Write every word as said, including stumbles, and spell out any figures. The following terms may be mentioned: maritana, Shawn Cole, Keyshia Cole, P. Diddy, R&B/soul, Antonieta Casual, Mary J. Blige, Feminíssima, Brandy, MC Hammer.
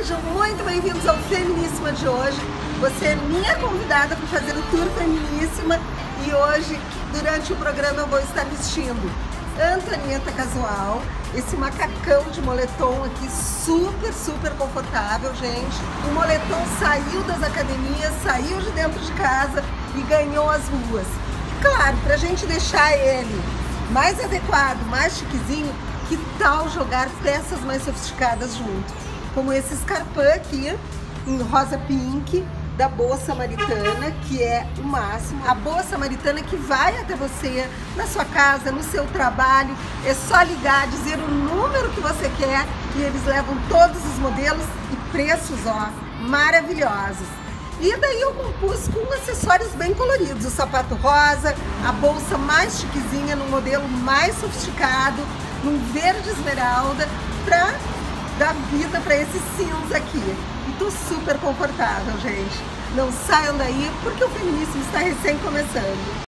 sejam muito bem-vindos ao Feminíssima de hoje. Você é minha convidada para fazer o Tour Feminíssima e hoje, durante o programa, eu vou estar vestindo Antonieta Casual, esse macacão de moletom aqui super, super confortável, gente. O moletom saiu das academias, saiu de dentro de casa e ganhou as ruas. E claro, para a gente deixar ele mais adequado, mais chiquezinho, que tal jogar peças mais sofisticadas junto? Como esse escarpão aqui, em rosa pink, da bolsa maritana, que é o máximo. A bolsa maritana que vai até você, na sua casa, no seu trabalho. É só ligar, dizer o número que você quer e eles levam todos os modelos e preços, ó, maravilhosos. E daí eu compus com acessórios bem coloridos. O sapato rosa, a bolsa mais chiquezinha, num modelo mais sofisticado, num verde esmeralda, pra dar vida pra esse cinza aqui. E tô super confortável, gente. Não saiam daí, porque o Feminíssimo está recém começando.